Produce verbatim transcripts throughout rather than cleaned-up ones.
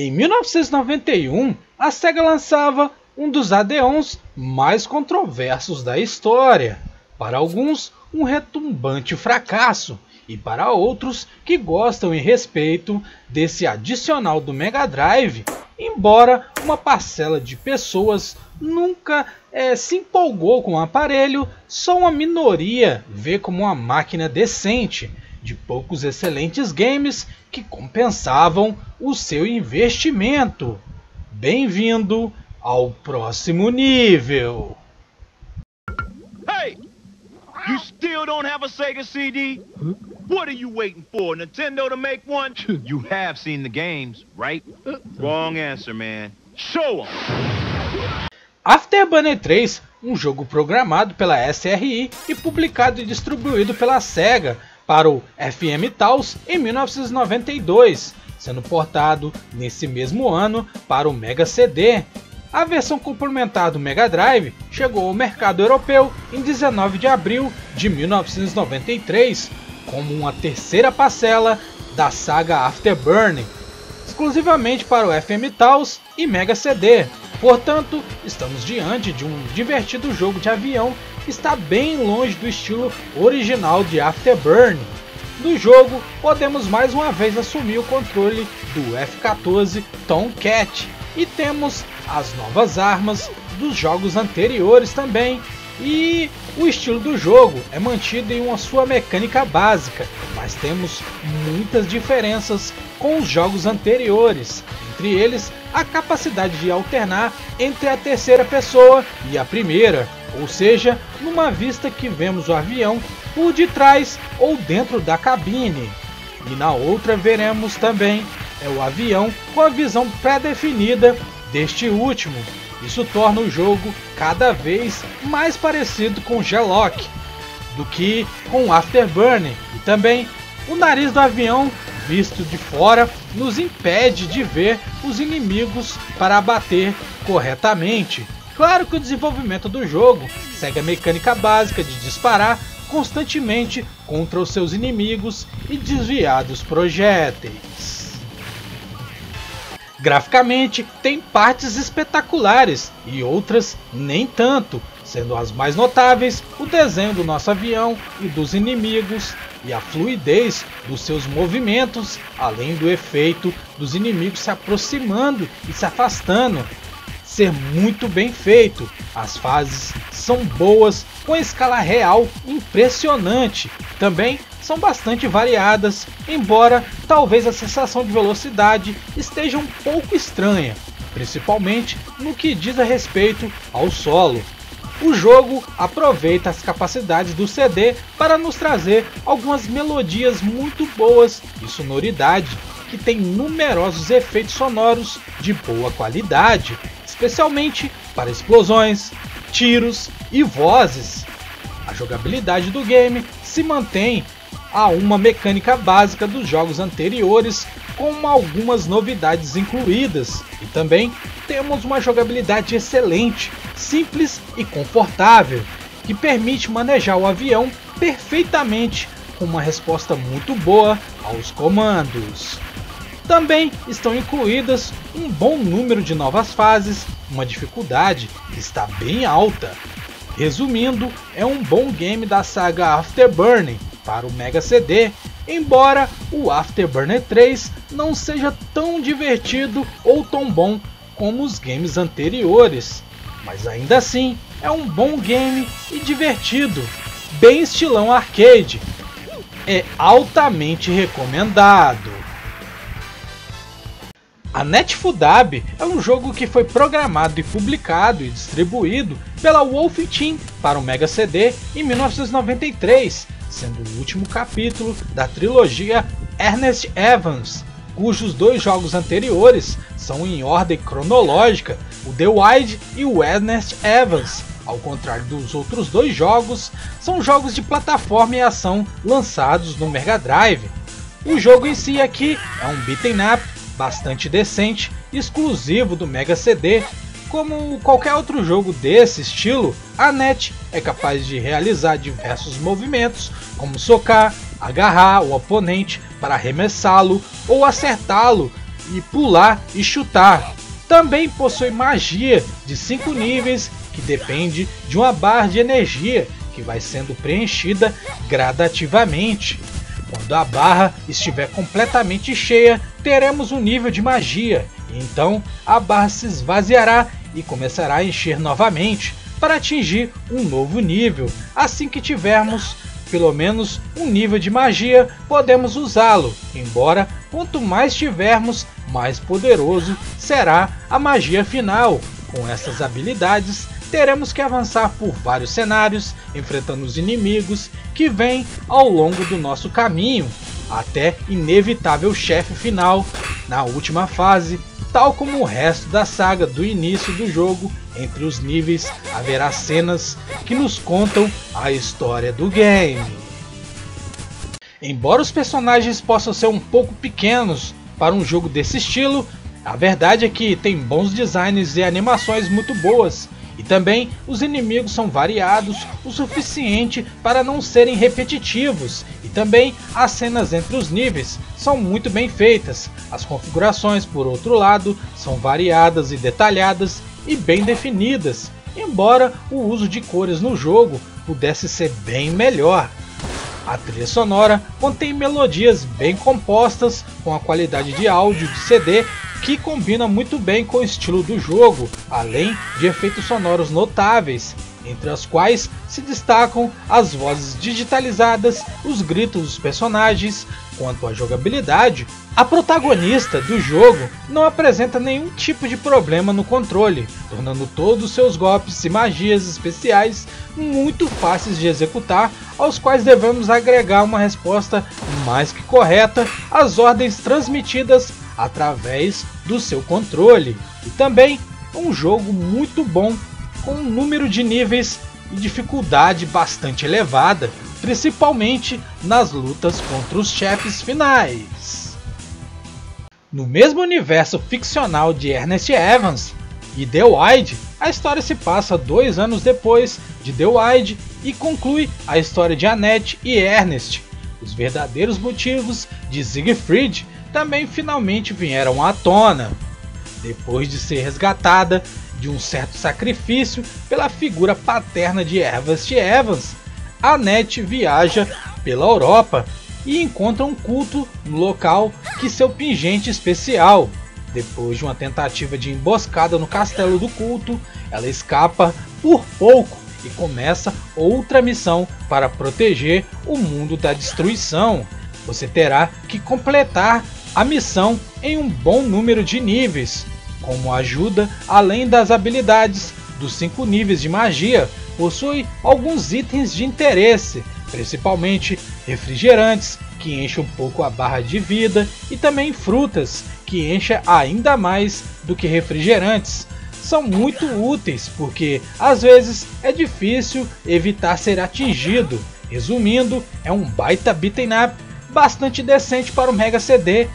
Em mil novecentos e noventa e um, a SEGA lançava um dos add-ons mais controversos da história. Para alguns, um retumbante fracasso, e para outros que gostam e respeitam desse adicional do Mega Drive, embora uma parcela de pessoas nunca é, se empolgou com o aparelho, só uma minoria vê como uma máquina decente, de poucos excelentes games que compensavam o seu investimento. Bem-vindo ao próximo nível! Hey! You still don't have a SEGA C D? What are you waiting for? Nintendo to make one? You have seen the games, right? Wrong answer, man. Show 'em! Afterburner três, um jogo programado pela S R I e publicado e distribuído pela SEGA para o F M Towns em mil novecentos e noventa e dois, sendo portado nesse mesmo ano para o Mega C D. A versão complementar do Mega Drive chegou ao mercado europeu em dezenove de abril de mil novecentos e noventa e três, como uma terceira parcela da saga Afterburner, exclusivamente para o F M Towns e Mega C D. Portanto, estamos diante de um divertido jogo de avião que está bem longe do estilo original de Afterburner. No jogo, podemos mais uma vez assumir o controle do F quatorze Tomcat, e temos as novas armas dos jogos anteriores também, e o estilo do jogo é mantido em uma sua mecânica básica, mas temos muitas diferenças com os jogos anteriores, entre eles a capacidade de alternar entre a terceira pessoa e a primeira, ou seja, numa vista que vemos o avião por detrás ou dentro da cabine, e na outra veremos também é o avião com a visão pré-definida deste último. Isso torna o jogo cada vez mais parecido com Gelock do que com Afterburner, e também o nariz do avião visto de fora nos impede de ver os inimigos para abater corretamente. Claro que o desenvolvimento do jogo segue a mecânica básica de disparar constantemente contra os seus inimigos e desviar dos projéteis. Graficamente, tem partes espetaculares e outras nem tanto, sendo as mais notáveis o desenho do nosso avião e dos inimigos e a fluidez dos seus movimentos, além do efeito dos inimigos se aproximando e se afastando ser muito bem feito. As fases são boas, com a escala real impressionante, também são bastante variadas, embora talvez a sensação de velocidade esteja um pouco estranha, principalmente no que diz a respeito ao solo. O jogo aproveita as capacidades do C D para nos trazer algumas melodias muito boas e sonoridade, que tem numerosos efeitos sonoros de boa qualidade, especialmente para explosões, tiros e vozes. A jogabilidade do game se mantém a uma mecânica básica dos jogos anteriores, com algumas novidades incluídas, e também temos uma jogabilidade excelente, simples e confortável, que permite manejar o avião perfeitamente, com uma resposta muito boa aos comandos. Também estão incluídas um bom número de novas fases, uma dificuldade que está bem alta. Resumindo, é um bom game da saga Afterburner para o Mega C D, embora o Afterburner três não seja tão divertido ou tão bom como os games anteriores, mas ainda assim é um bom game e divertido, bem estilão arcade, é altamente recomendado. Annette é um jogo que foi programado e publicado e distribuído pela Wolf Team para o Mega C D em mil novecentos e noventa e três, sendo o último capítulo da trilogia Ernest Evans, cujos dois jogos anteriores são em ordem cronológica, o The Wide e o Ernest Evans. Ao contrário dos outros dois jogos, são jogos de plataforma e ação lançados no Mega Drive. O jogo em si aqui é um beat'em up bastante decente, exclusivo do Mega C D. Como qualquer outro jogo desse estilo, a Annette é capaz de realizar diversos movimentos, como socar, agarrar o oponente para arremessá-lo ou acertá-lo e pular e chutar. Também possui magia de cinco níveis que depende de uma barra de energia que vai sendo preenchida gradativamente. Quando a barra estiver completamente cheia, teremos um nível de magia, então a barra se esvaziará e começará a encher novamente para atingir um novo nível. Assim que tivermos pelo menos um nível de magia, podemos usá-lo, embora quanto mais tivermos, mais poderoso será a magia final. Com essas habilidades, teremos que avançar por vários cenários, enfrentando os inimigos que vêm ao longo do nosso caminho, até inevitável chefe final na última fase. Tal como o resto da saga do início do jogo, entre os níveis haverá cenas que nos contam a história do game. Embora os personagens possam ser um pouco pequenos para um jogo desse estilo, a verdade é que tem bons designs e animações muito boas, e também os inimigos são variados o suficiente para não serem repetitivos, e também as cenas entre os níveis são muito bem feitas. As configurações, por outro lado, são variadas e detalhadas e bem definidas, embora o uso de cores no jogo pudesse ser bem melhor. A trilha sonora contém melodias bem compostas, com a qualidade de áudio de C D que combina muito bem com o estilo do jogo, além de efeitos sonoros notáveis, entre as quais se destacam as vozes digitalizadas, os gritos dos personagens. Quanto à jogabilidade, a protagonista do jogo não apresenta nenhum tipo de problema no controle, tornando todos seus golpes e magias especiais muito fáceis de executar, aos quais devemos agregar uma resposta mais que correta às ordens transmitidas através do seu controle. E também um jogo muito bom, com um número de níveis e dificuldade bastante elevada, principalmente nas lutas contra os chefes finais. No mesmo universo ficcional de Ernest Evans e The Wide, a história se passa dois anos depois de The Wide e conclui a história de Annette e Ernest. Os verdadeiros motivos de Siegfried também finalmente vieram à tona, depois de ser resgatada de um certo sacrifício pela figura paterna de Ernest Evans. Annette viaja pela Europa e encontra um culto no local que seu pingente especial. Depois de uma tentativa de emboscada no castelo do culto, ela escapa por pouco e começa outra missão para proteger o mundo da destruição. Você terá que completar a missão em um bom número de níveis. Como ajuda, além das habilidades dos cinco níveis de magia, possui alguns itens de interesse, principalmente refrigerantes, que enchem um pouco a barra de vida, e também frutas, que enchem ainda mais do que refrigerantes. São muito úteis, porque às vezes é difícil evitar ser atingido. Resumindo, é um baita beat'em up bastante decente para o Mega C D.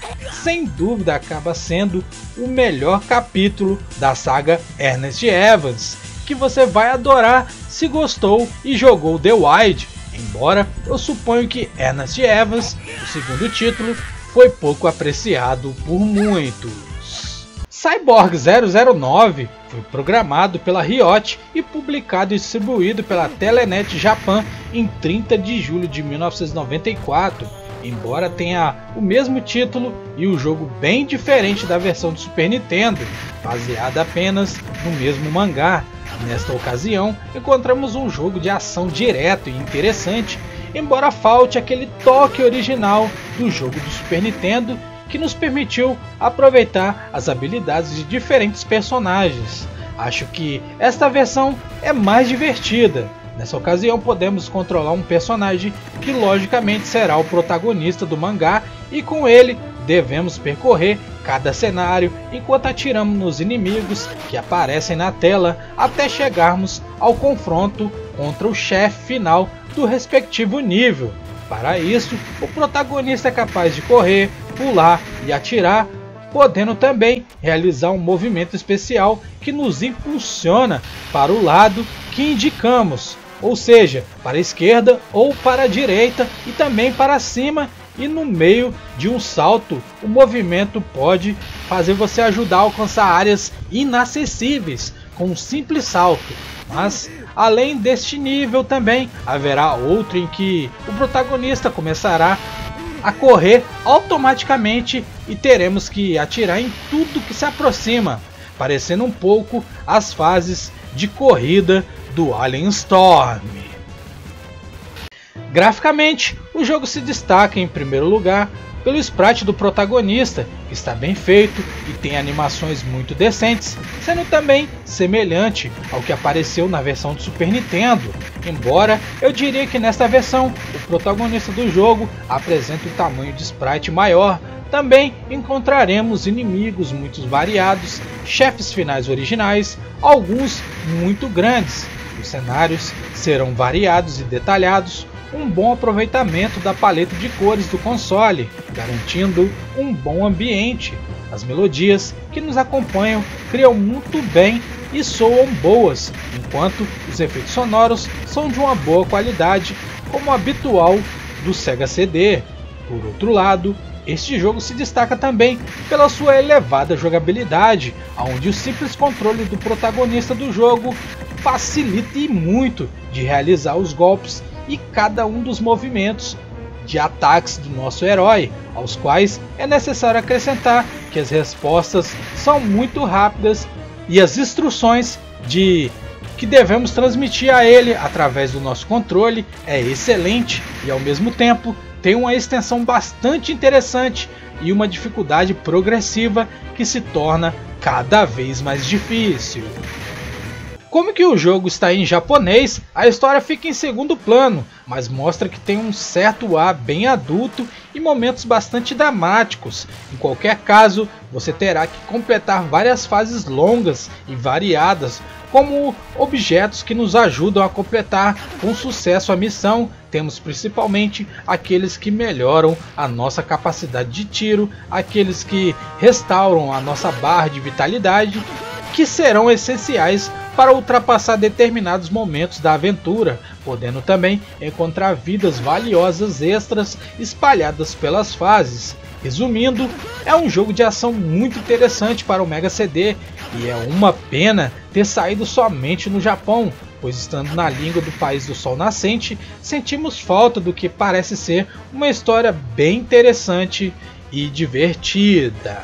Sem dúvida acaba sendo o melhor capítulo da saga Ernest Evans, que você vai adorar se gostou e jogou The Wide, embora eu suponho que Ernest Evans, o segundo título, foi pouco apreciado por muitos. Cyborg zero zero nove foi programado pela Riot e publicado e distribuído pela Telenet Japan em trinta de julho de mil novecentos e noventa e quatro. Embora tenha o mesmo título e o jogo bem diferente da versão do Super Nintendo, baseada apenas no mesmo mangá. Nesta ocasião, encontramos um jogo de ação direto e interessante, embora falte aquele toque original do jogo do Super Nintendo que nos permitiu aproveitar as habilidades de diferentes personagens. Acho que esta versão é mais divertida. Nessa ocasião podemos controlar um personagem que logicamente será o protagonista do mangá, e com ele devemos percorrer cada cenário enquanto atiramos nos inimigos que aparecem na tela até chegarmos ao confronto contra o chefe final do respectivo nível. Para isso, o protagonista é capaz de correr, pular e atirar, podendo também realizar um movimento especial que nos impulsiona para o lado que indicamos, ou seja, para a esquerda ou para a direita, e também para cima e no meio de um salto, o movimento pode fazer você ajudar a alcançar áreas inacessíveis com um simples salto. Mas além deste nível também haverá outro em que o protagonista começará a correr automaticamente e teremos que atirar em tudo que se aproxima, parecendo um pouco as fases de corrida do Alien Storm. Graficamente, o jogo se destaca em primeiro lugar pelo sprite do protagonista, que está bem feito e tem animações muito decentes, sendo também semelhante ao que apareceu na versão do Super Nintendo, embora eu diria que nesta versão o protagonista do jogo apresenta um tamanho de sprite maior. Também encontraremos inimigos muito variados, chefes finais originais, alguns muito grandes. Os cenários serão variados e detalhados, um bom aproveitamento da paleta de cores do console, garantindo um bom ambiente. As melodias que nos acompanham criam muito bem e soam boas, enquanto os efeitos sonoros são de uma boa qualidade, como habitual do Sega C D. Por outro lado, este jogo se destaca também pela sua elevada jogabilidade, onde o simples controle do protagonista do jogo facilita e muito de realizar os golpes e cada um dos movimentos de ataques do nosso herói, aos quais é necessário acrescentar que as respostas são muito rápidas e as instruções de que devemos transmitir a ele através do nosso controle é excelente e ao mesmo tempo tem uma extensão bastante interessante e uma dificuldade progressiva que se torna cada vez mais difícil. Como que o jogo está em japonês, a história fica em segundo plano, mas mostra que tem um certo ar bem adulto e momentos bastante dramáticos. Em qualquer caso, você terá que completar várias fases longas e variadas, como objetos que nos ajudam a completar com sucesso a missão. Temos principalmente aqueles que melhoram a nossa capacidade de tiro, aqueles que restauram a nossa barra de vitalidade, que serão essenciais para ultrapassar determinados momentos da aventura, podendo também encontrar vidas valiosas extras espalhadas pelas fases. Resumindo, é um jogo de ação muito interessante para o Mega C D e é uma pena ter saído somente no Japão, pois estando na língua do país do sol nascente, sentimos falta do que parece ser uma história bem interessante e divertida.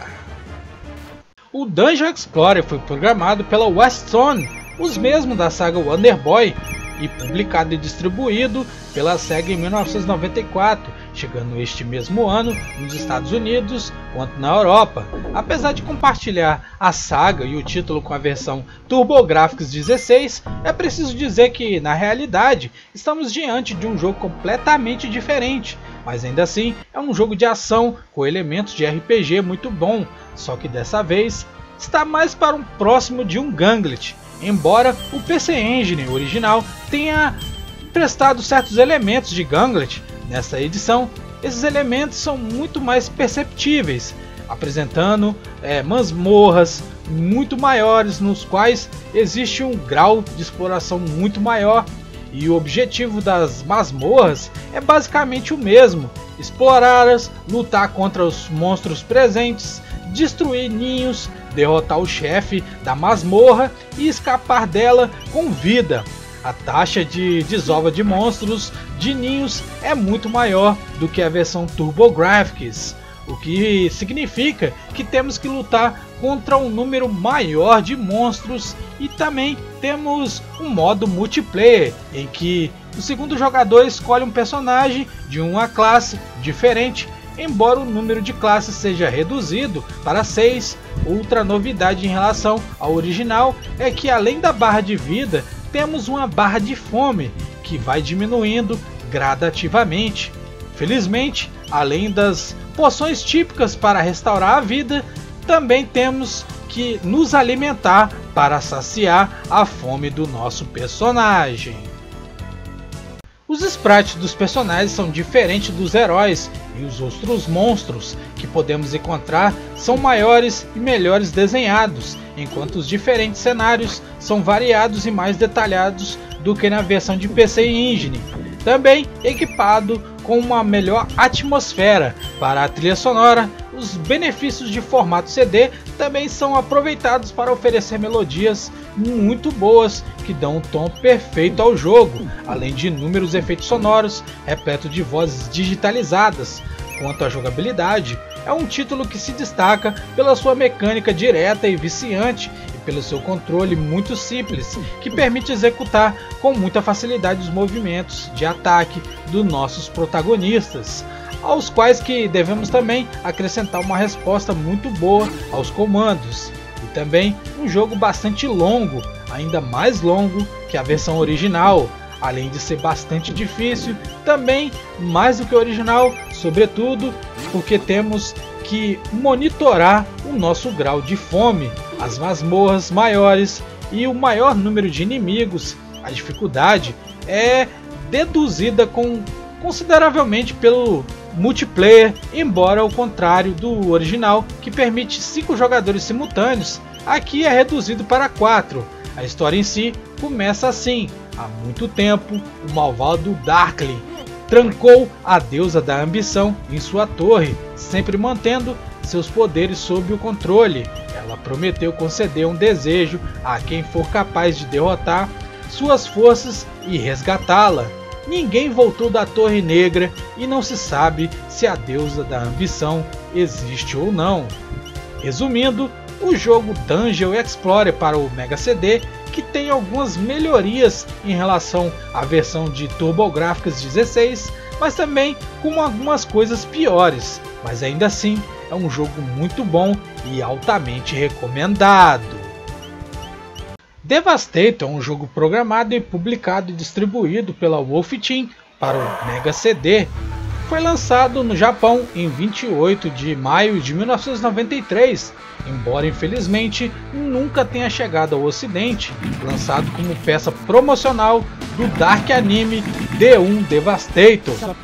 O Dungeon Explorer foi programado pela Westzone, os mesmos da saga Wonder Boy, e publicado e distribuído pela SEGA em mil novecentos e noventa e quatro, chegando este mesmo ano nos Estados Unidos quanto na Europa. Apesar de compartilhar a saga e o título com a versão TurboGrafx dezesseis, é preciso dizer que, na realidade, estamos diante de um jogo completamente diferente, mas ainda assim é um jogo de ação com elementos de R P G muito bom. Só que dessa vez está mais para um próximo de um Ganglet, embora o P C Engine original tenha prestado certos elementos de Ganglet. Nesta edição, esses elementos são muito mais perceptíveis, apresentando é, masmorras muito maiores, nos quais existe um grau de exploração muito maior, e o objetivo das masmorras é basicamente o mesmo: explorá-las, lutar contra os monstros presentes, destruir ninhos, derrotar o chefe da masmorra e escapar dela com vida. A taxa de desova de monstros de ninhos é muito maior do que a versão TurboGrafx, o que significa que temos que lutar contra um número maior de monstros, e também temos um modo multiplayer em que o segundo jogador escolhe um personagem de uma classe diferente, embora o número de classes seja reduzido para seis. Outra novidade em relação ao original é que, além da barra de vida, temos uma barra de fome que vai diminuindo gradativamente. Felizmente, além das poções típicas para restaurar a vida, também temos que nos alimentar para saciar a fome do nosso personagem. Os sprites dos personagens são diferentes dos heróis, e os outros monstros que podemos encontrar são maiores e melhores desenhados, enquanto os diferentes cenários são variados e mais detalhados do que na versão de P C Engine. Também equipado com uma melhor atmosfera. Para a trilha sonora, os benefícios de formato C D também são aproveitados para oferecer melodias muito boas que dão um tom perfeito ao jogo, além de inúmeros efeitos sonoros repleto de vozes digitalizadas. Quanto à jogabilidade, é um título que se destaca pela sua mecânica direta e viciante e pelo seu controle muito simples, que permite executar com muita facilidade os movimentos de ataque dos nossos protagonistas, aos quais que devemos também acrescentar uma resposta muito boa aos comandos. E também um jogo bastante longo, ainda mais longo que a versão original, além de ser bastante difícil, também mais do que o original, sobretudo porque temos que monitorar o nosso grau de fome, as masmorras maiores e o maior número de inimigos. A dificuldade é deduzida com consideravelmente pelo multiplayer, embora ao contrário do original, que permite cinco jogadores simultâneos, aqui é reduzido para quatro. A história em si começa assim: há muito tempo, o malvado Darkling trancou a deusa da ambição em sua torre, sempre mantendo seus poderes sob o controle. Ela prometeu conceder um desejo a quem for capaz de derrotar suas forças e resgatá-la. Ninguém voltou da Torre Negra e não se sabe se a deusa da ambição existe ou não. Resumindo, o jogo Dungeon Explorer para o Mega C D, que tem algumas melhorias em relação à versão de TurboGrafx dezesseis, mas também com algumas coisas piores, mas ainda assim é um jogo muito bom e altamente recomendado. Devastator é um jogo programado e publicado e distribuído pela Wolf Team para o Mega C D. Foi lançado no Japão em vinte e oito de maio de mil novecentos e noventa e três, embora infelizmente nunca tenha chegado ao ocidente, lançado como peça promocional do Dark Anime D um Devastator.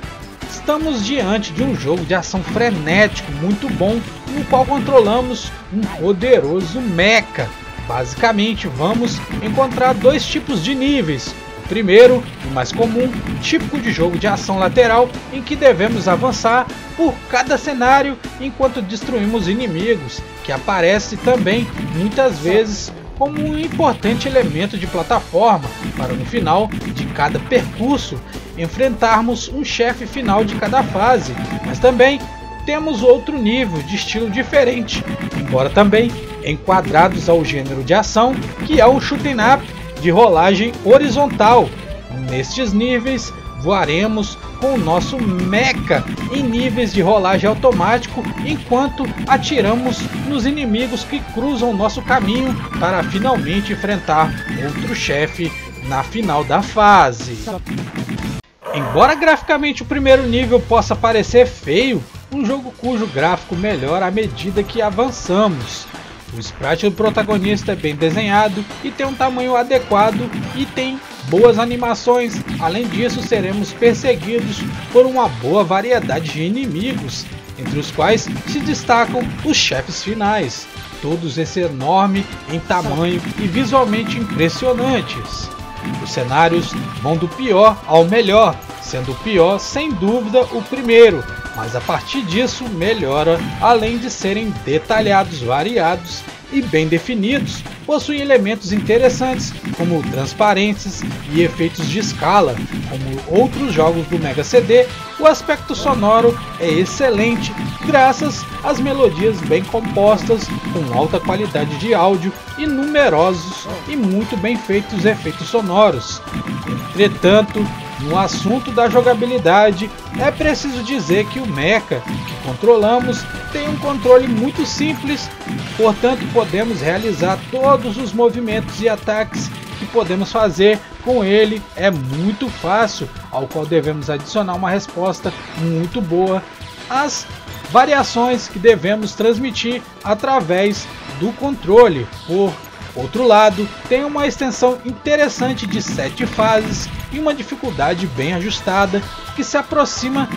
Estamos diante de um jogo de ação frenético muito bom, no qual controlamos um poderoso mecha. Basicamente, vamos encontrar dois tipos de níveis. O primeiro, e mais comum, típico de jogo de ação lateral, em que devemos avançar por cada cenário enquanto destruímos inimigos, que aparece também muitas vezes como um importante elemento de plataforma, para no final de cada percurso enfrentarmos um chefe final de cada fase. Mas também temos outro nível de estilo diferente, embora também enquadrados ao gênero de ação, que é um shooting up de rolagem horizontal. Nestes níveis voaremos com o nosso mecha em níveis de rolagem automático enquanto atiramos nos inimigos que cruzam nosso caminho para finalmente enfrentar outro chefe na final da fase. Embora graficamente o primeiro nível possa parecer feio, um jogo cujo gráfico melhora à medida que avançamos. O sprite do protagonista é bem desenhado e tem um tamanho adequado e tem boas animações. Além disso, seremos perseguidos por uma boa variedade de inimigos, entre os quais se destacam os chefes finais, todos esse enorme em tamanho e visualmente impressionantes. Os cenários vão do pior ao melhor, sendo o pior sem dúvida o primeiro, mas a partir disso melhora, além de serem detalhados, variados e bem definidos. Possuem elementos interessantes como transparências e efeitos de escala. Como outros jogos do Mega C D, o aspecto sonoro é excelente graças às melodias bem compostas, com alta qualidade de áudio e numerosos e muito bem feitos efeitos sonoros. Entretanto, no assunto da jogabilidade, é preciso dizer que o mecha que controlamos tem um controle muito simples, portanto podemos realizar todos os movimentos e ataques que podemos fazer com ele, é muito fácil, ao qual devemos adicionar uma resposta muito boa às variações que devemos transmitir através do controle. Por outro lado, tem uma extensão interessante de sete fases e uma dificuldade bem ajustada que se aproxima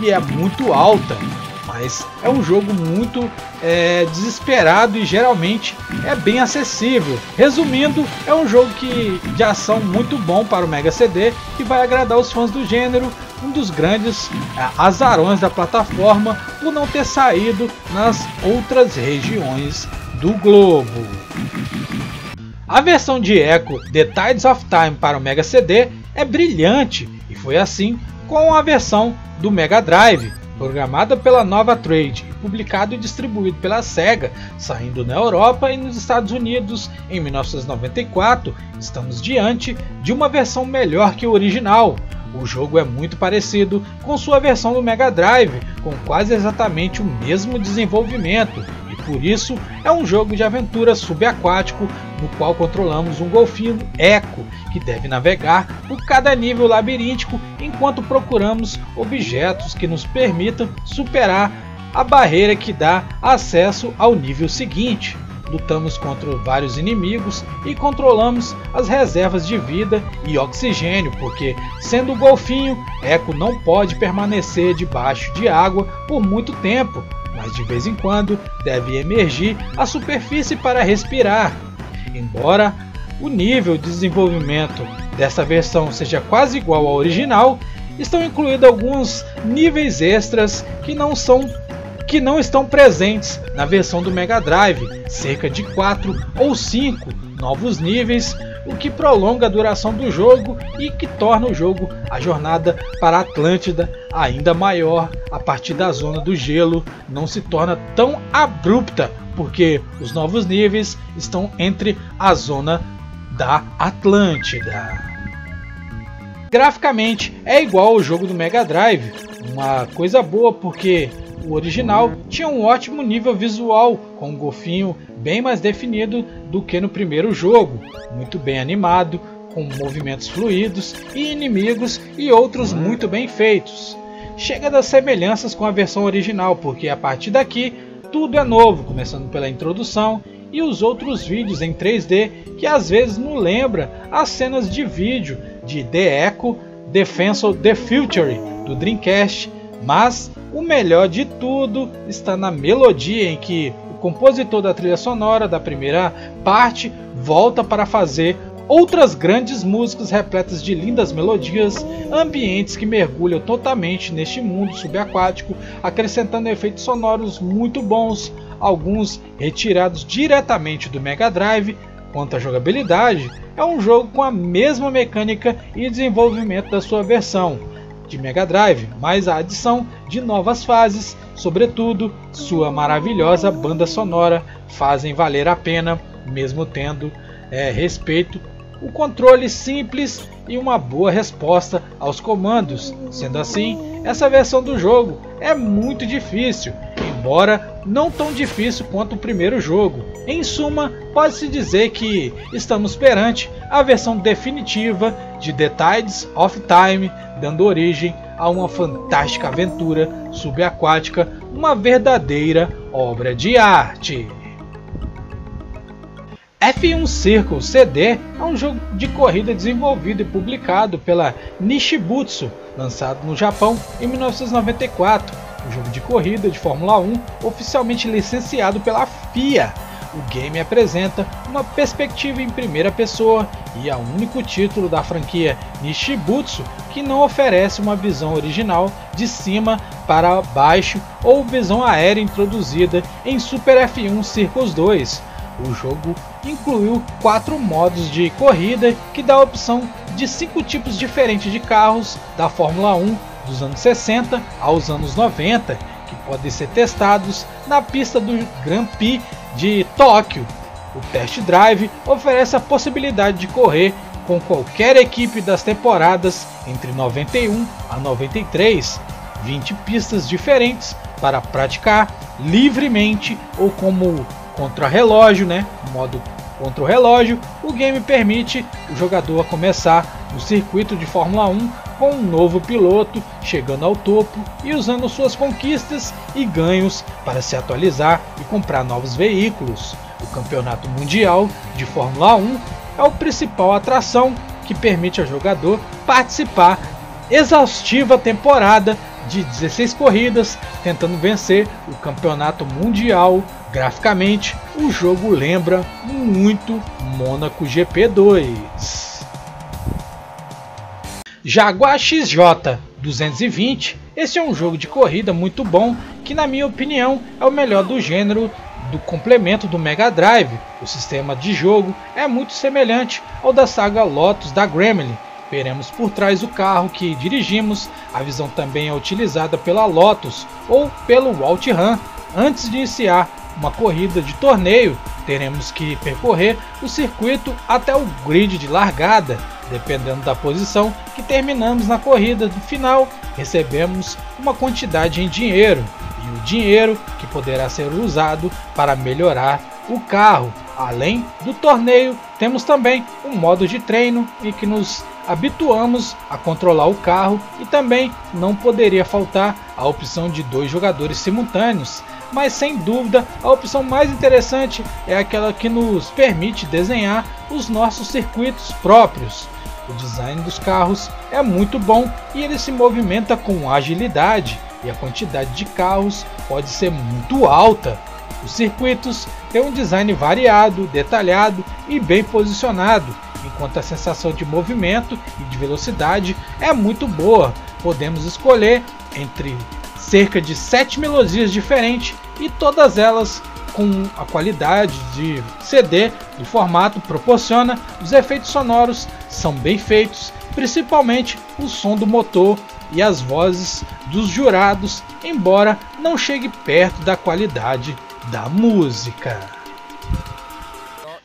e é muito alta, mas é um jogo muito é, desesperado e geralmente é bem acessível. Resumindo, é um jogo que, de ação muito bom para o Mega C D, que vai agradar os fãs do gênero, um dos grandes azarões da plataforma por não ter saído nas outras regiões do globo. A versão de Eco The Tides of Time para o Mega C D é brilhante e foi assim com a versão do Mega Drive, programada pela Nova Trade, publicado e distribuído pela SEGA, saindo na Europa e nos Estados Unidos em mil novecentos e noventa e quatro, estamos diante de uma versão melhor que o original. O jogo é muito parecido com sua versão do Mega Drive, com quase exatamente o mesmo desenvolvimento, e por isso é um jogo de aventura subaquático no qual controlamos um golfinho Eco, que deve navegar por cada nível labiríntico enquanto procuramos objetos que nos permitam superar a barreira que dá acesso ao nível seguinte. Lutamos contra vários inimigos e controlamos as reservas de vida e oxigênio, porque, sendo o golfinho, Eco não pode permanecer debaixo de água por muito tempo, mas de vez em quando deve emergir à superfície para respirar. Embora o nível de desenvolvimento dessa versão seja quase igual ao original, estão incluídos alguns níveis extras que não são que não estão presentes na versão do Mega Drive, cerca de quatro ou cinco novos níveis, o que prolonga a duração do jogo e que torna o jogo a jornada para a Atlântida ainda maior a partir da zona do gelo, não se torna tão abrupta, porque os novos níveis estão entre a zona da Atlântida. Graficamente é igual ao jogo do Mega Drive, uma coisa boa porque o original tinha um ótimo nível visual, com um golfinho bem mais definido do que no primeiro jogo, muito bem animado, com movimentos fluidos e inimigos e outros muito bem feitos. Chega das semelhanças com a versão original, porque a partir daqui tudo é novo, começando pela introdução e os outros vídeos em três D que às vezes nos lembra as cenas de vídeo de The Eco, Defense of the Future do Dreamcast, mas o melhor de tudo está na melodia em que o compositor da trilha sonora da primeira parte volta para fazer outras grandes músicas repletas de lindas melodias, ambientes que mergulham totalmente neste mundo subaquático, acrescentando efeitos sonoros muito bons, alguns retirados diretamente do Mega Drive. Quanto à jogabilidade, é um jogo com a mesma mecânica e desenvolvimento da sua versão de Mega Drive, mas a adição de novas fases, sobretudo sua maravilhosa banda sonora, fazem valer a pena, mesmo tendo é, respeito, o controle simples e uma boa resposta aos comandos. Sendo assim, essa versão do jogo é muito difícil, embora não tão difícil quanto o primeiro jogo. Em suma, pode-se dizer que estamos perante a versão definitiva de The Tides of Time, dando origem a uma fantástica aventura subaquática, uma verdadeira obra de arte. F um Circle C D é um jogo de corrida desenvolvido e publicado pela Nishibutsu, lançado no Japão em mil novecentos e noventa e quatro, um jogo de corrida de Fórmula um oficialmente licenciado pela F I A. O game apresenta uma perspectiva em primeira pessoa e é o único título da franquia Nishibutsu que não oferece uma visão original de cima para baixo ou visão aérea introduzida em Super F um Circus dois. O jogo incluiu quatro modos de corrida que dá a opção de cinco tipos diferentes de carros da Fórmula um dos anos sessenta aos anos noventa, que podem ser testados na pista do Grand Prix de Tóquio. O Test Drive oferece a possibilidade de correr com qualquer equipe das temporadas entre noventa e um a noventa e três, vinte pistas diferentes para praticar livremente ou como contra-relógio, né? Modo contra-relógio. O game permite o jogador começar no circuito de Fórmula um com um novo piloto, chegando ao topo e usando suas conquistas e ganhos para se atualizar e comprar novos veículos. O Campeonato Mundial de Fórmula um é a principal atração que permite ao jogador participar exaustiva temporada de dezesseis corridas, tentando vencer o Campeonato Mundial. Graficamente, o jogo lembra muito Mônaco G P dois. Jaguar X J duzentos e vinte, esse é um jogo de corrida muito bom, que na minha opinião é o melhor do gênero do complemento do Mega Drive. O sistema de jogo é muito semelhante ao da saga Lotus da Gremlin. Veremos por trás o carro que dirigimos, a visão também é utilizada pela Lotus ou pelo Walt Run. Antes de iniciar uma corrida de torneio, teremos que percorrer o circuito até o grid de largada. Dependendo da posição que terminamos na corrida do final, recebemos uma quantidade em dinheiro, e o dinheiro que poderá ser usado para melhorar o carro. Além do torneio, temos também um modo de treino em que nos habituamos a controlar o carro, e também não poderia faltar a opção de dois jogadores simultâneos, mas sem dúvida a opção mais interessante é aquela que nos permite desenhar os nossos circuitos próprios. O design dos carros é muito bom e ele se movimenta com agilidade, e a quantidade de carros pode ser muito alta. Os circuitos têm um design variado, detalhado e bem posicionado, enquanto a sensação de movimento e de velocidade é muito boa. Podemos escolher entre cerca de sete melodias diferentes, e todas elas com a qualidade de C D do formato proporciona. Os efeitos sonoros são bem feitos, principalmente o som do motor e as vozes dos jurados, embora não chegue perto da qualidade da música.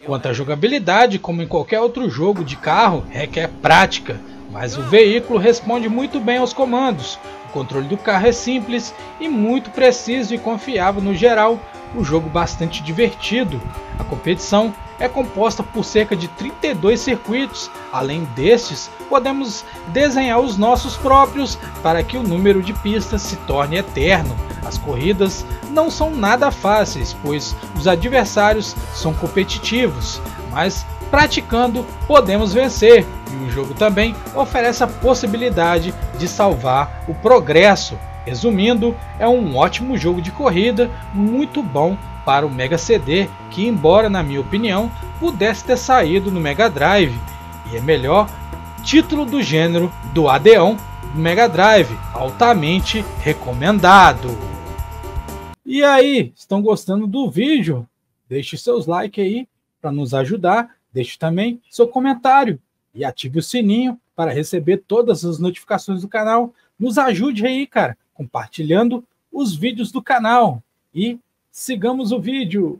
Quanto à jogabilidade, como em qualquer outro jogo de carro, requer prática, mas o veículo responde muito bem aos comandos. O controle do carro é simples e muito preciso e confiável no geral, um jogo bastante divertido. A competição é composta por cerca de trinta e dois circuitos. Além destes, podemos desenhar os nossos próprios para que o número de pistas se torne eterno. As corridas não são nada fáceis, pois os adversários são competitivos, mas praticando podemos vencer, e o jogo também oferece a possibilidade de salvar o progresso. Resumindo, é um ótimo jogo de corrida, muito bom para o Mega C D, que embora na minha opinião pudesse ter saído no Mega Drive, e é melhor título do gênero do Adeon Mega Drive, altamente recomendado. E aí, estão gostando do vídeo? Deixe seus likes aí para nos ajudar, deixe também seu comentário e ative o sininho para receber todas as notificações do canal. Nos ajude aí, cara, compartilhando os vídeos do canal, e sigamos o vídeo.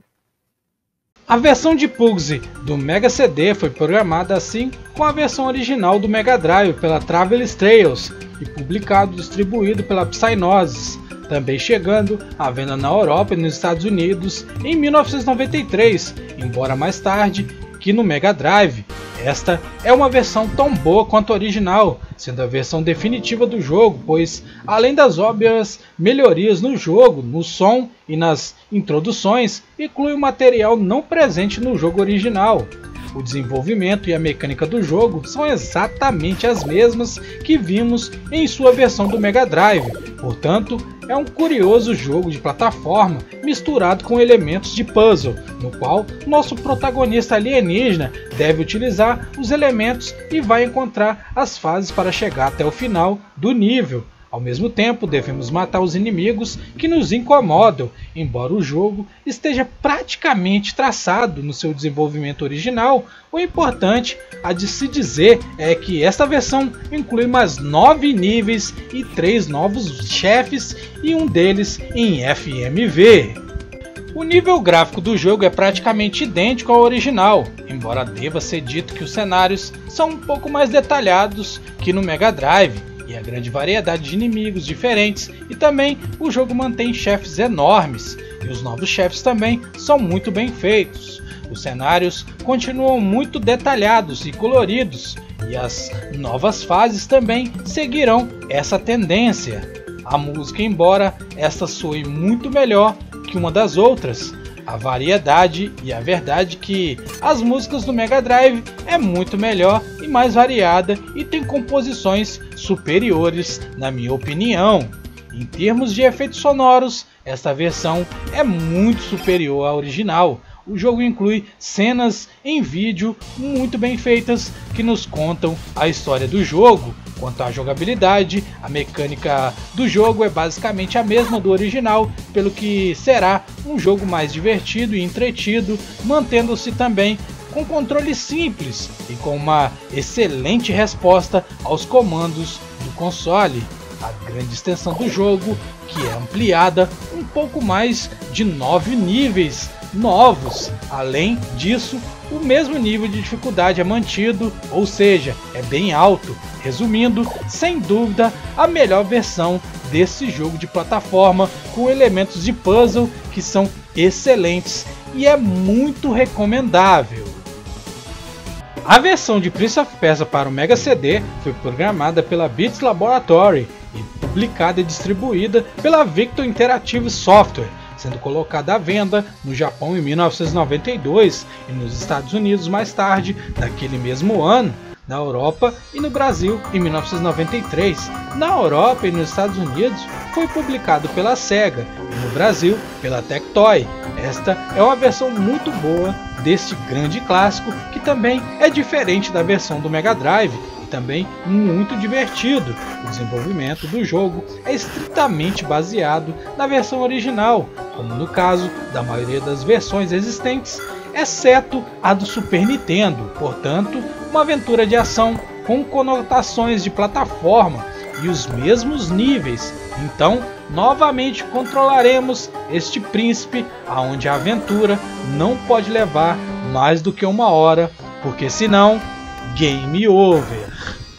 A versão de Pugsy do Mega C D foi programada assim com a versão original do Mega Drive pela Travelers Tales e publicado e distribuído pela Psygnosis, também chegando à venda na Europa e nos Estados Unidos em mil novecentos e noventa e três, embora mais tarde que no Mega Drive. Esta é uma versão tão boa quanto a original, sendo a versão definitiva do jogo, pois além das óbvias melhorias no jogo, no som e nas introduções, inclui o material não presente no jogo original. O desenvolvimento e a mecânica do jogo são exatamente as mesmas que vimos em sua versão do Mega Drive, portanto é um curioso jogo de plataforma misturado com elementos de puzzle, no qual nosso protagonista alienígena deve utilizar os elementos e vai encontrar as fases para chegar até o final do nível. Ao mesmo tempo, devemos matar os inimigos que nos incomodam, embora o jogo esteja praticamente traçado no seu desenvolvimento original. O importante a de se dizer é que esta versão inclui mais nove níveis e três novos chefes, e um deles em F M V. O nível gráfico do jogo é praticamente idêntico ao original, embora deva ser dito que os cenários são um pouco mais detalhados que no Mega Drive, e a grande variedade de inimigos diferentes, e também o jogo mantém chefes enormes, e os novos chefes também são muito bem feitos. Os cenários continuam muito detalhados e coloridos, e as novas fases também seguirão essa tendência. A música, embora esta soe muito melhor que uma das outras, a variedade e a verdade que as músicas do Mega Drive é muito melhor e mais variada e tem composições superiores na minha opinião. Em termos de efeitos sonoros, esta versão é muito superior à original. O jogo inclui cenas em vídeo muito bem feitas que nos contam a história do jogo. Quanto à jogabilidade, a mecânica do jogo é basicamente a mesma do original, pelo que será um jogo mais divertido e entretido, mantendo-se também com controle simples e com uma excelente resposta aos comandos do console. A grande extensão do jogo, que é ampliada um pouco mais de nove níveis novos. Além disso, o mesmo nível de dificuldade é mantido, ou seja, é bem alto. Resumindo, sem dúvida, a melhor versão desse jogo de plataforma, com elementos de puzzle que são excelentes e é muito recomendável. A versão de Prince of Persia para o Mega C D foi programada pela Beats Laboratory e publicada e distribuída pela Victor Interactive Software, sendo colocada à venda no Japão em mil novecentos e noventa e dois e nos Estados Unidos mais tarde daquele mesmo ano, na Europa e no Brasil em mil novecentos e noventa e três. Na Europa e nos Estados Unidos foi publicado pela SEGA e no Brasil pela Tectoy. Esta é uma versão muito boa deste grande clássico, que também é diferente da versão do Mega Drive e também muito divertido. O desenvolvimento do jogo é estritamente baseado na versão original, como no caso da maioria das versões existentes, exceto a do Super Nintendo. Portanto, uma aventura de ação com conotações de plataforma e os mesmos níveis. Então, novamente controlaremos este príncipe, aonde a aventura não pode levar mais do que uma hora, porque senão, game over.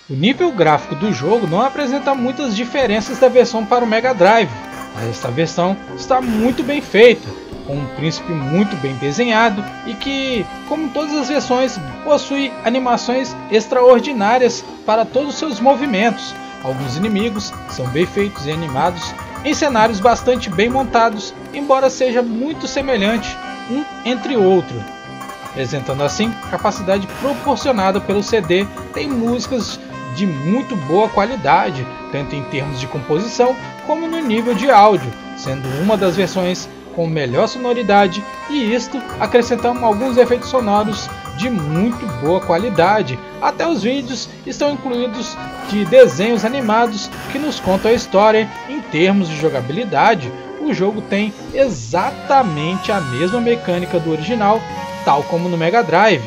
O nível gráfico do jogo não apresenta muitas diferenças da versão para o Mega Drive, mas esta versão está muito bem feita, com um príncipe muito bem desenhado e que, como todas as versões, possui animações extraordinárias para todos os seus movimentos. Alguns inimigos são bem feitos e animados em cenários bastante bem montados, embora seja muito semelhante um entre outro. Apresentando assim a capacidade proporcionada pelo C D, tem músicas de muito boa qualidade, tanto em termos de composição como no nível de áudio, sendo uma das versões com melhor sonoridade, e isto acrescentamos alguns efeitos sonoros de muito boa qualidade. Até os vídeos estão incluídos de desenhos animados que nos contam a história. Em termos de jogabilidade, o jogo tem exatamente a mesma mecânica do original, tal como no Mega Drive.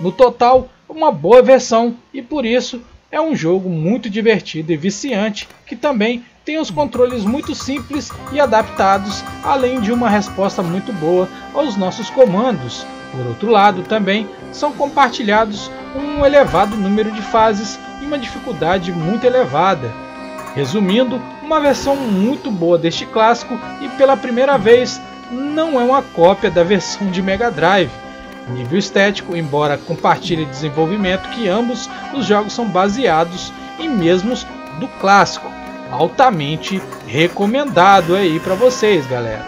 No total, uma boa versão, e por isso é um jogo muito divertido e viciante, que também tem os controles muito simples e adaptados, além de uma resposta muito boa aos nossos comandos. Por outro lado, também são compartilhados um elevado número de fases e uma dificuldade muito elevada. Resumindo, uma versão muito boa deste clássico, e pela primeira vez não é uma cópia da versão de Mega Drive. Nível estético, embora compartilhe desenvolvimento, que ambos os jogos são baseados em mesmos do clássico. Altamente recomendado aí para vocês, galera.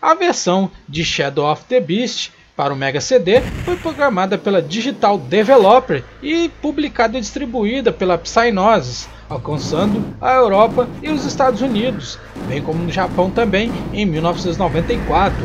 A versão de Shadow of the Beast para o Mega C D foi programada pela Digital Developer e publicada e distribuída pela Psygnosis, alcançando a Europa e os Estados Unidos, bem como no Japão também em mil novecentos e noventa e quatro,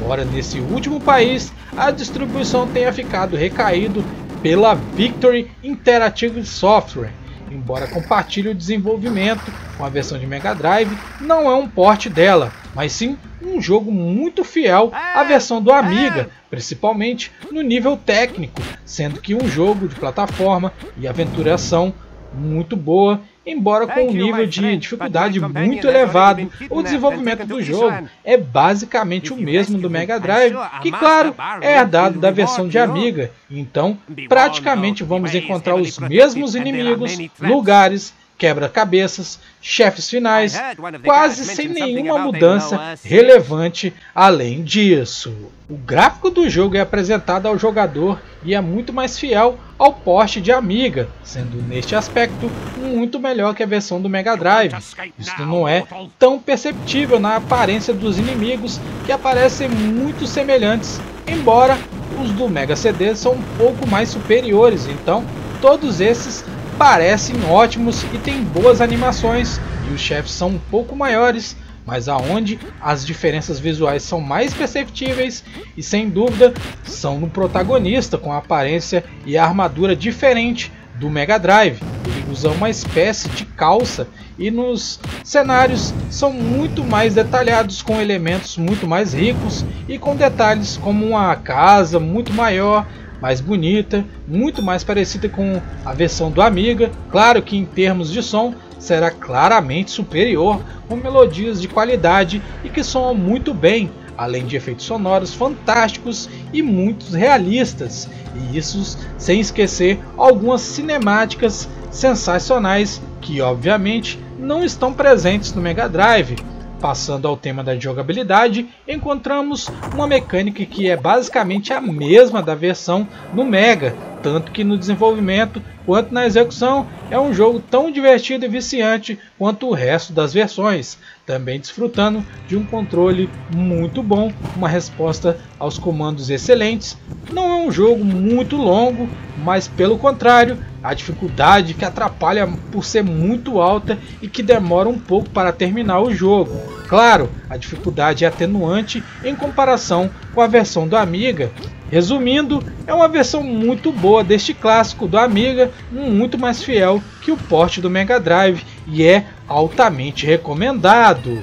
embora nesse último país a distribuição tenha ficado recaído pela Victor Interactive Software. Embora compartilhe o desenvolvimento com a versão de Mega Drive, não é um porte dela, mas sim um jogo muito fiel à versão do Amiga, principalmente no nível técnico, sendo que um jogo de plataforma e aventuração muito boa, embora com um nível de dificuldade muito elevado. O desenvolvimento do jogo é basicamente o mesmo do Mega Drive, que claro, é herdado da versão de Amiga, então praticamente vamos encontrar os mesmos inimigos, lugares, quebra-cabeças, chefes finais, quase sem nenhuma mudança relevante além disso. O gráfico do jogo é apresentado ao jogador e é muito mais fiel ao porte de Amiga, sendo neste aspecto muito melhor que a versão do Mega Drive. Isso não é tão perceptível na aparência dos inimigos, que aparecem muito semelhantes, embora os do Mega C D são um pouco mais superiores, então todos esses parecem ótimos e tem boas animações, e os chefes são um pouco maiores, mas aonde as diferenças visuais são mais perceptíveis e sem dúvida são no protagonista, com a aparência e a armadura diferente do Mega Drive. Ele usa uma espécie de calça e nos cenários são muito mais detalhados, com elementos muito mais ricos e com detalhes como uma casa muito maior, mais bonita, muito mais parecida com a versão do Amiga. Claro que em termos de som será claramente superior, com melodias de qualidade e que soam muito bem, além de efeitos sonoros fantásticos e muito realistas, e isso sem esquecer algumas cinemáticas sensacionais que obviamente não estão presentes no Mega Drive. Passando ao tema da jogabilidade, encontramos uma mecânica que é basicamente a mesma da versão no Mega, tanto que no desenvolvimento quanto na execução é um jogo tão divertido e viciante quanto o resto das versões, também desfrutando de um controle muito bom, uma resposta aos comandos excelentes. Não é um jogo muito longo, mas pelo contrário, a dificuldade que atrapalha por ser muito alta e que demora um pouco para terminar o jogo. Claro, a dificuldade é atenuante em comparação com a versão do Amiga. Resumindo, é uma versão muito boa deste clássico do Amiga, muito mais fiel que o porte do Mega Drive e é altamente recomendado.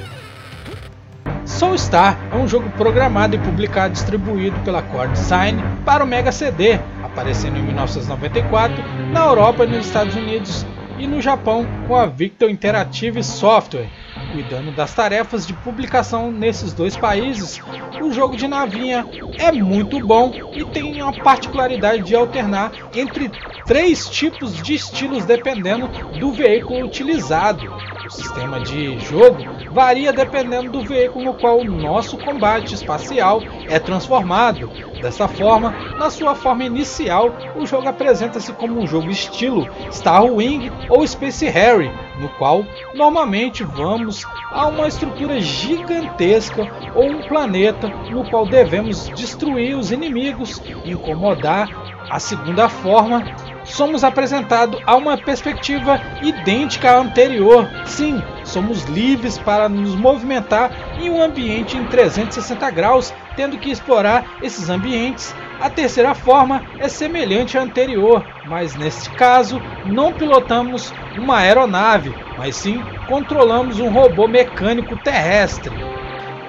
Soul Star é um jogo programado e publicado e distribuído pela Core Design para o Mega C D, aparecendo em mil novecentos e noventa e quatro na Europa e nos Estados Unidos e no Japão com a Victor Interactive Software. Cuidando das tarefas de publicação nesses dois países, o jogo de navinha é muito bom e tem uma particularidade de alternar entre três tipos de estilos dependendo do veículo utilizado. O sistema de jogo varia dependendo do veículo no qual o nosso combate espacial é transformado. Dessa forma, na sua forma inicial, o jogo apresenta-se como um jogo estilo Starwing ou Space Harrier, no qual normalmente vamos a uma estrutura gigantesca ou um planeta no qual devemos destruir os inimigos e incomodar. A segunda forma, somos apresentados a uma perspectiva idêntica à anterior. Sim, somos livres para nos movimentar em um ambiente em trezentos e sessenta graus, tendo que explorar esses ambientes. A terceira forma é semelhante à anterior, mas neste caso não pilotamos uma aeronave, mas sim controlamos um robô mecânico terrestre.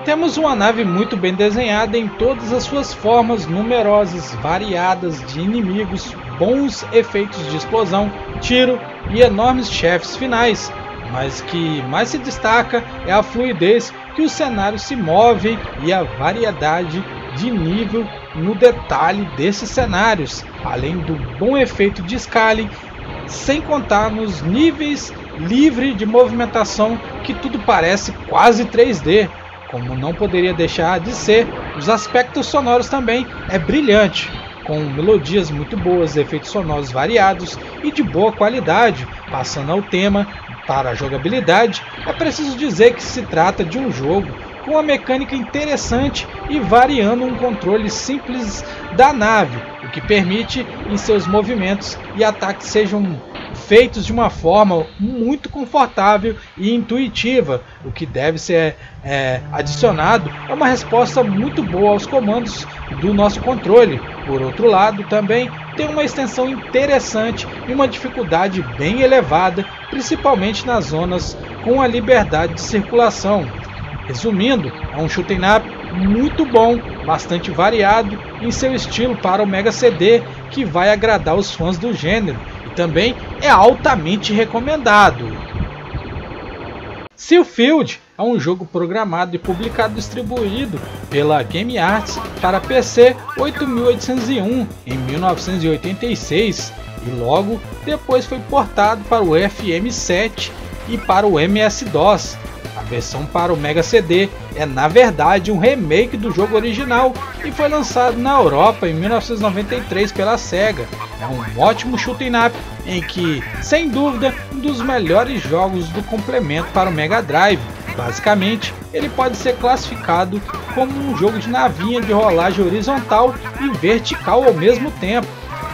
Temos uma nave muito bem desenhada em todas as suas formas, numerosas, variadas de inimigos, bons efeitos de explosão, tiro e enormes chefes finais. Mas o que mais se destaca é a fluidez que os cenários se movem e a variedade de nível no detalhe desses cenários, além do bom efeito de scaling, sem contar nos níveis livre de movimentação que tudo parece quase três D. Como não poderia deixar de ser, os aspectos sonoros também é brilhante, com melodias muito boas, efeitos sonoros variados e de boa qualidade. Passando ao tema para a jogabilidade, é preciso dizer que se trata de um jogo com uma mecânica interessante e variando um controle simples da nave, o que permite que seus movimentos e ataques sejam feitos de uma forma muito confortável e intuitiva. O que deve ser é, adicionado é uma resposta muito boa aos comandos do nosso controle. Por outro lado, também tem uma extensão interessante e uma dificuldade bem elevada, principalmente nas zonas com a liberdade de circulação. Resumindo, é um shoot 'em up muito bom, bastante variado em seu estilo para o Mega C D, que vai agradar os fãs do gênero e também é altamente recomendado. Silpheed é um jogo programado e publicado e distribuído pela Game Arts para P C oito mil oitocentos e um em mil novecentos e oitenta e seis e logo depois foi portado para o F M sete e para o M S DOS. A versão para o Mega C D é na verdade um remake do jogo original e foi lançado na Europa em mil novecentos e noventa e três pela SEGA. É um ótimo shoot-em up em que, sem dúvida, um dos melhores jogos do complemento para o Mega Drive. Basicamente, ele pode ser classificado como um jogo de navinha de rolagem horizontal e vertical ao mesmo tempo,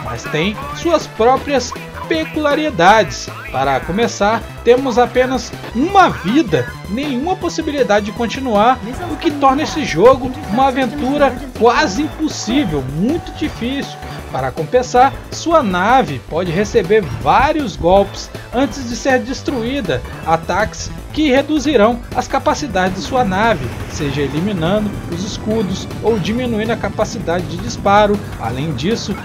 mas tem suas próprias peculiaridades. Para começar, temos apenas uma vida, nenhuma possibilidade de continuar, o que torna esse jogo uma aventura quase impossível, muito difícil. Para compensar, sua nave pode receber vários golpes antes de ser destruída, ataques que reduzirão as capacidades de sua nave, seja eliminando os escudos ou diminuindo a capacidade de disparo. Além disso,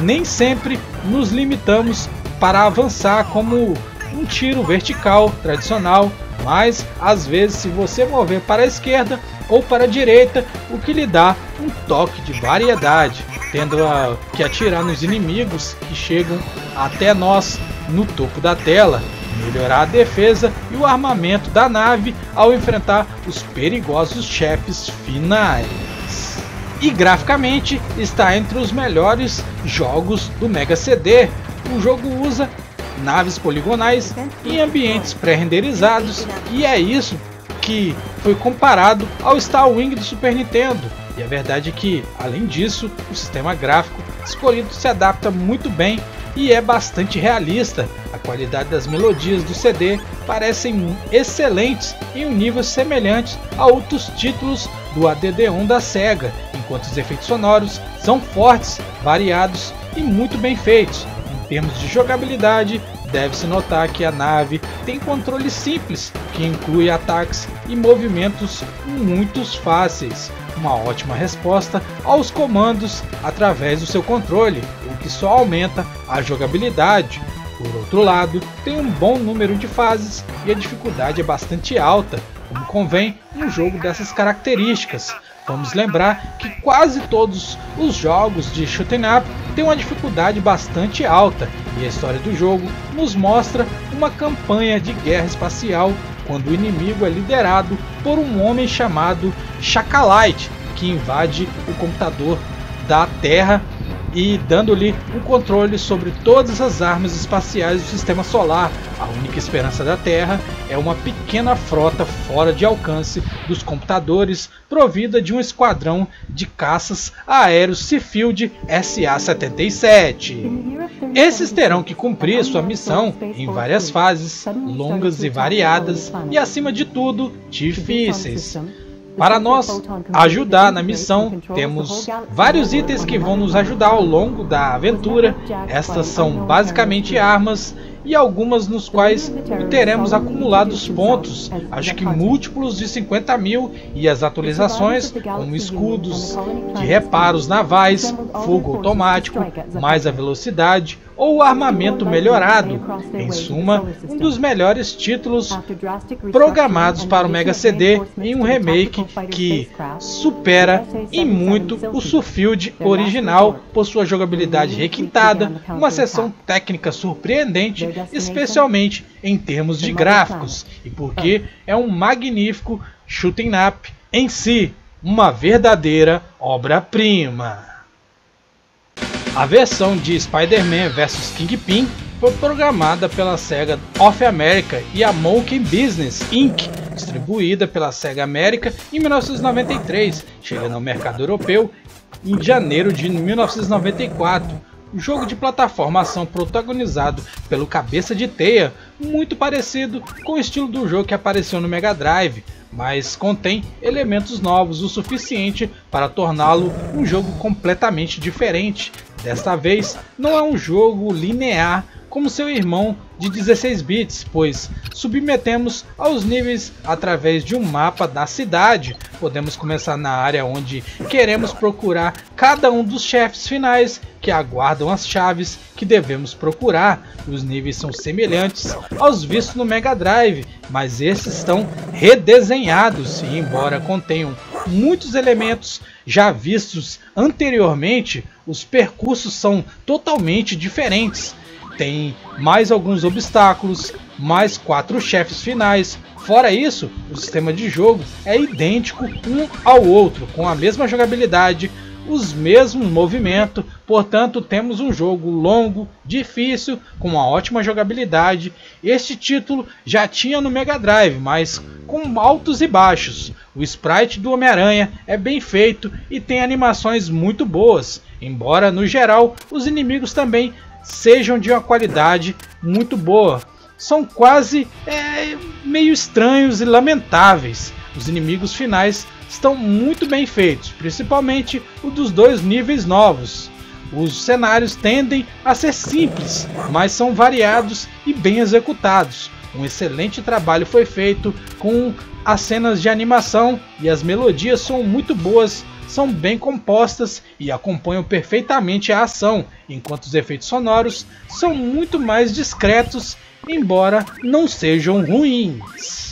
nem sempre nos limitamos para avançar como um tiro vertical tradicional, mas às vezes se você mover para a esquerda ou para a direita, o que lhe dá um toque de variedade, tendo a, que atirar nos inimigos que chegam até nós no topo da tela, melhorar a defesa e o armamento da nave ao enfrentar os perigosos chefes finais. E graficamente está entre os melhores jogos do Mega C D. O jogo usa naves poligonais e ambientes pré-renderizados, e é isso que foi comparado ao Starwing do Super Nintendo. E a verdade é que, além disso, o sistema gráfico escolhido se adapta muito bem e é bastante realista. A qualidade das melodias do C D parecem excelentes em um nível semelhante a outros títulos do A D D um da SEGA, enquanto os efeitos sonoros são fortes, variados e muito bem feitos. Em termos de jogabilidade, deve-se notar que a nave tem controle simples, que inclui ataques e movimentos muito fáceis, uma ótima resposta aos comandos através do seu controle, o que só aumenta a jogabilidade. Por outro lado, tem um bom número de fases e a dificuldade é bastante alta, como convém em um jogo dessas características. Vamos lembrar que quase todos os jogos de shoot'em up têm uma dificuldade bastante alta, e a história do jogo nos mostra uma campanha de guerra espacial quando o inimigo é liderado por um homem chamado Chacalite, que invade o computador da Terra e dando-lhe o controle sobre todas as armas espaciais do sistema solar. A única esperança da Terra é uma pequena frota fora de alcance dos computadores, provida de um esquadrão de caças aéreos Seafield S A setenta e sete. Esses terão que cumprir sua missão em várias fases, longas e variadas, e acima de tudo, difíceis. Para nós ajudar na missão, temos vários itens que vão nos ajudar ao longo da aventura. Estas são basicamente armas e algumas nos quais teremos acumulados pontos, acho que múltiplos de cinquenta mil, e as atualizações, como escudos de reparos navais, fogo automático, mais a velocidade ou armamento melhorado. Em suma, um dos melhores títulos programados para o Mega C D em um remake que supera em muito o Seafield original por sua jogabilidade requintada, uma sessão técnica surpreendente, especialmente em termos de gráficos, e porque é um magnífico shoot'em up em si, uma verdadeira obra-prima. A versão de Spider-Man versus. Kingpin foi programada pela SEGA of America e a Monkey Business Incorporated, distribuída pela SEGA América em mil novecentos e noventa e três, chegando ao mercado europeu em janeiro de mil novecentos e noventa e quatro. Um jogo de plataforma ação protagonizado pelo Cabeça de Teia, muito parecido com o estilo do jogo que apareceu no Mega Drive, mas contém elementos novos o suficiente para torná-lo um jogo completamente diferente. Desta vez, não é um jogo linear como seu irmão de dezesseis bits, pois submetemos aos níveis através de um mapa da cidade. Podemos começar na área onde queremos procurar cada um dos chefes finais que aguardam as chaves que devemos procurar. Os níveis são semelhantes aos vistos no Mega Drive, mas esses estão redesenhados e, embora contenham muitos elementos já vistos anteriormente, os percursos são totalmente diferentes. Tem mais alguns obstáculos, mais quatro chefes finais. Fora isso, o sistema de jogo é idêntico um ao outro, com a mesma jogabilidade, os mesmos movimentos. Portanto, temos um jogo longo, difícil, com uma ótima jogabilidade. Este título já tinha no Mega Drive, mas com altos e baixos. O sprite do Homem-Aranha é bem feito e tem animações muito boas, embora no geral os inimigos também sejam de uma qualidade muito boa. São quase é, meio estranhos e lamentáveis. Os inimigos finais estão muito bem feitos, principalmente o dos dois níveis novos. Os cenários tendem a ser simples, mas são variados e bem executados. Um excelente trabalho foi feito com as cenas de animação e as melodias são muito boas, são bem compostas e acompanham perfeitamente a ação, enquanto os efeitos sonoros são muito mais discretos, embora não sejam ruins.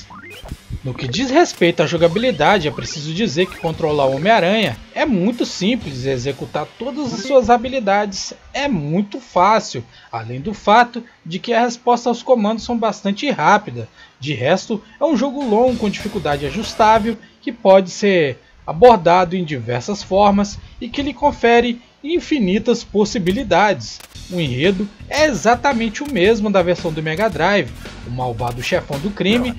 No que diz respeito à jogabilidade, é preciso dizer que controlar o Homem-Aranha é muito simples e executar todas as suas habilidades é muito fácil, além do fato de que a resposta aos comandos são bastante rápida. De resto, é um jogo longo com dificuldade ajustável que pode ser abordado em diversas formas e que lhe confere infinitas possibilidades. O enredo é exatamente o mesmo da versão do Mega Drive. O malvado chefão do crime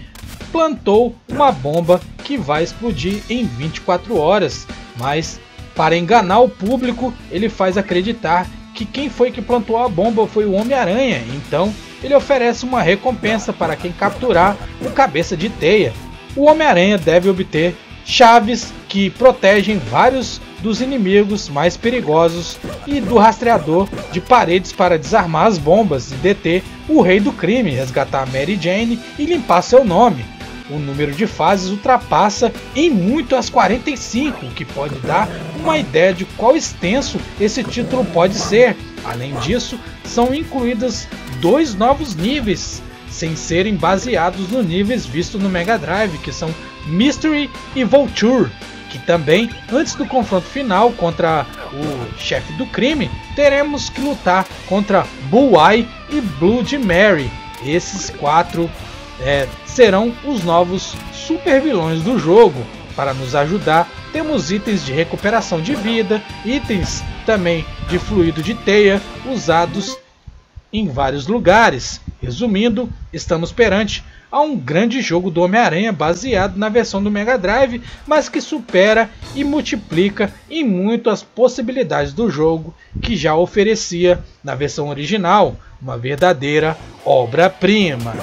plantou uma bomba que vai explodir em vinte e quatro horas, mas para enganar o público ele faz acreditar que quem foi que plantou a bomba foi o Homem-Aranha, então ele oferece uma recompensa para quem capturar o cabeça de teia. O Homem-Aranha deve obter chaves que protegem vários dos inimigos mais perigosos e do rastreador de paredes para desarmar as bombas e deter o rei do crime, resgatar Mary Jane e limpar seu nome. O número de fases ultrapassa em muito as quarenta e cinco, o que pode dar uma ideia de quão extenso esse título pode ser. Além disso, são incluídos dois novos níveis, sem serem baseados nos níveis vistos no Mega Drive, que são Mystery e Vulture, que também, antes do confronto final contra o chefe do crime, teremos que lutar contra Bullseye e Bloody Mary. Esses quatro é, serão os novos super vilões do jogo. Para nos ajudar, temos itens de recuperação de vida, itens também de fluido de teia usados em vários lugares. Resumindo, estamos perante a um grande jogo do Homem-Aranha baseado na versão do Mega Drive, mas que supera e multiplica em muito as possibilidades do jogo que já oferecia na versão original, uma verdadeira obra-prima.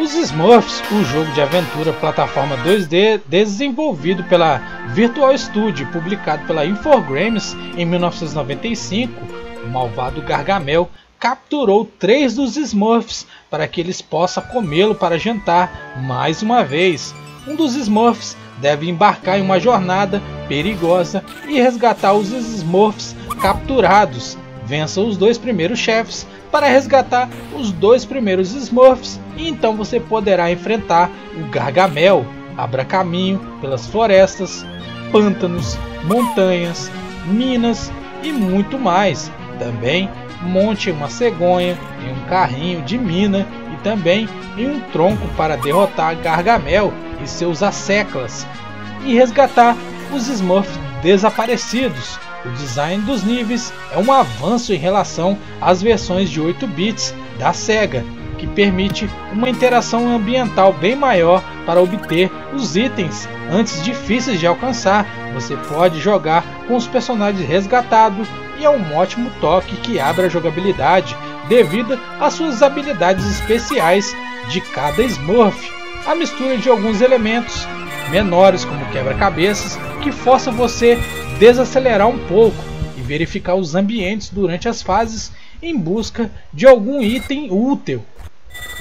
Os Smurfs, o jogo de aventura plataforma dois D desenvolvido pela Virtual Studio e publicado pela Infogrames em mil novecentos e noventa e cinco, o malvado Gargamel capturou três dos Smurfs para que eles possam comê-lo para jantar mais uma vez. Um dos Smurfs deve embarcar em uma jornada perigosa e resgatar os Smurfs capturados. Vença os dois primeiros chefes para resgatar os dois primeiros Smurfs e então você poderá enfrentar o Gargamel. Abra caminho pelas florestas, pântanos, montanhas, minas e muito mais. Também monte uma cegonha em um carrinho de mina e também em um tronco para derrotar Gargamel e seus asseclas e resgatar os Smurfs desaparecidos. O design dos níveis é um avanço em relação às versões de oito bits da SEGA, que permite uma interação ambiental bem maior para obter os itens antes difíceis de alcançar. Você pode jogar com os personagens resgatados e é um ótimo toque que abre a jogabilidade devido às suas habilidades especiais de cada Smurf. A mistura de alguns elementos menores como quebra-cabeças que força você desacelerar um pouco e verificar os ambientes durante as fases em busca de algum item útil.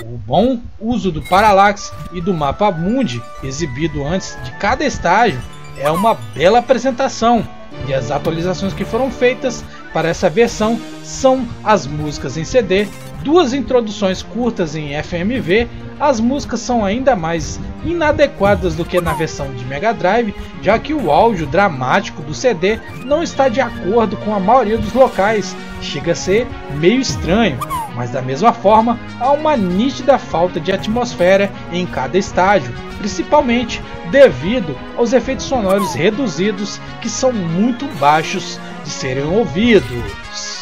O bom uso do Parallax e do mapa Mundi, exibido antes de cada estágio, é uma bela apresentação, e as atualizações que foram feitas para essa versão são as músicas em C D, duas introduções curtas em F M V, as músicas são ainda mais inadequadas do que na versão de Mega Drive, já que o áudio dramático do C D não está de acordo com a maioria dos locais, chega a ser meio estranho, mas da mesma forma há uma nítida falta de atmosfera em cada estágio, principalmente devido aos efeitos sonoros reduzidos que são muito baixos de serem ouvidos.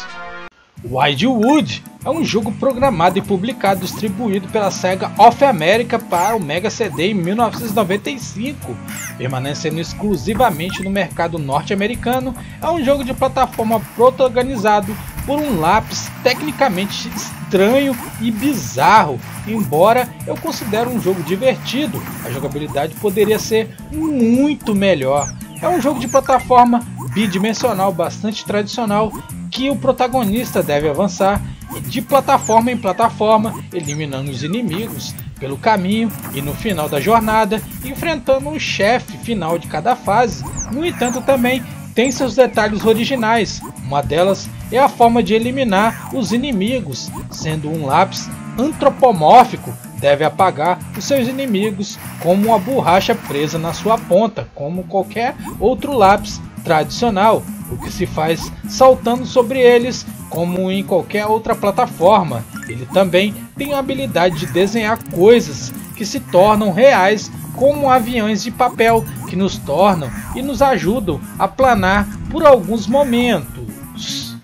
Wide Wood é um jogo programado e publicado e distribuído pela SEGA of America para o Mega C D em mil novecentos e noventa e cinco. Permanecendo exclusivamente no mercado norte-americano, é um jogo de plataforma protagonizado por um lápis tecnicamente estranho e bizarro. Embora eu considere um jogo divertido, a jogabilidade poderia ser muito melhor. É um jogo de plataforma bidimensional bastante tradicional, que o protagonista deve avançar de plataforma em plataforma, eliminando os inimigos pelo caminho e no final da jornada, enfrentando o chefe final de cada fase. No entanto, também tem seus detalhes originais. Uma delas é a forma de eliminar os inimigos, sendo um lápis antropomórfico, deve apagar os seus inimigos como uma borracha presa na sua ponta, como qualquer outro lápis tradicional, o que se faz saltando sobre eles como em qualquer outra plataforma. Ele também tem a habilidade de desenhar coisas que se tornam reais, como aviões de papel que nos tornam e nos ajudam a planar por alguns momentos.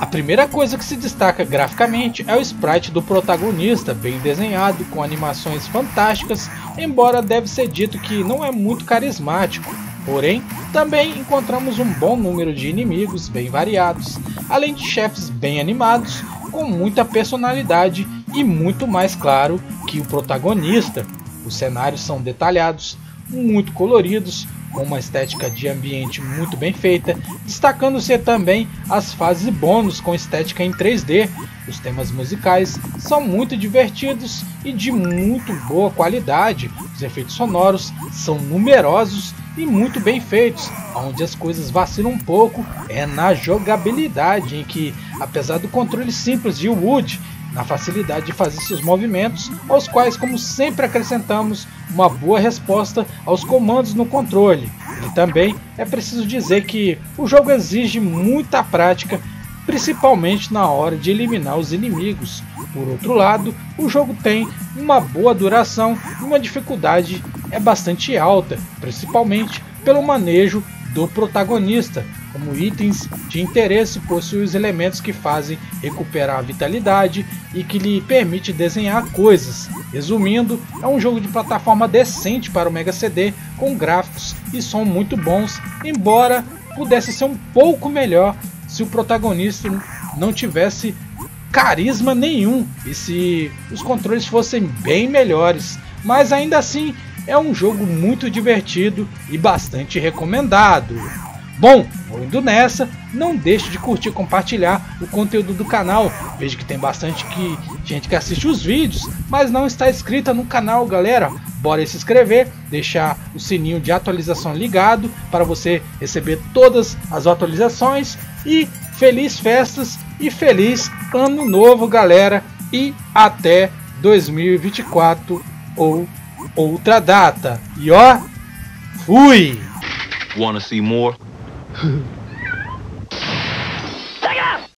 A primeira coisa que se destaca graficamente é o sprite do protagonista, bem desenhado, com animações fantásticas, embora deve ser dito que não é muito carismático. Porém, também encontramos um bom número de inimigos bem variados, além de chefes bem animados, com muita personalidade e muito mais claro que o protagonista. Os cenários são detalhados, muito coloridos, com uma estética de ambiente muito bem feita, destacando-se também as fases bônus com estética em três D. Os temas musicais são muito divertidos e de muito boa qualidade. Os efeitos sonoros são numerosos e muito bem feitos. Onde as coisas vacilam um pouco é na jogabilidade, em que, apesar do controle simples de Wood, na facilidade de fazer seus movimentos, aos quais, como sempre, acrescentamos uma boa resposta aos comandos no controle. E também é preciso dizer que o jogo exige muita prática, principalmente na hora de eliminar os inimigos. Por outro lado, o jogo tem uma boa duração e uma dificuldade é bastante alta, principalmente pelo manejo do protagonista. Como itens de interesse, possui os elementos que fazem recuperar a vitalidade e que lhe permite desenhar coisas. Resumindo, é um jogo de plataforma decente para o Mega C D, com gráficos e som muito bons, embora pudesse ser um pouco melhor se o protagonista não tivesse carisma nenhum e se os controles fossem bem melhores, mas ainda assim é um jogo muito divertido e bastante recomendado. Bom, vou indo nessa, não deixe de curtir e compartilhar o conteúdo do canal. Vejo que tem bastante que, gente que assiste os vídeos, mas não está inscrita no canal, galera. Bora se inscrever, deixar o sininho de atualização ligado para você receber todas as atualizações. E feliz festas e feliz ano novo, galera. E até dois mil e vinte e quatro ou outra data. E ó, fui! Wanna see more?